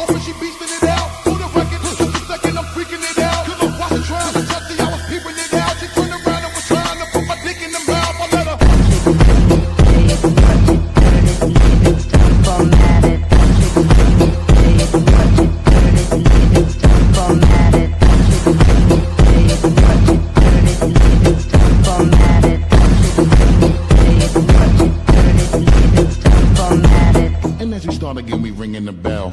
open, she beastin' it out. Who the record is just a second, I'm freaking it out. Cause I'm watching trying to touch the I was peeping it out. She turned around and was trying to put my dick in the mouth. I let her touch it, play it, touch it, turn it, leave it, transform it. Touch it, play it, touch it, turn it, leave it, transform it. Touch it, play it, touch it, turn it, leave it, transform it. Touch it, play it, touch it, turn it, leave it, transform it. And as you start again, we ringing the bell.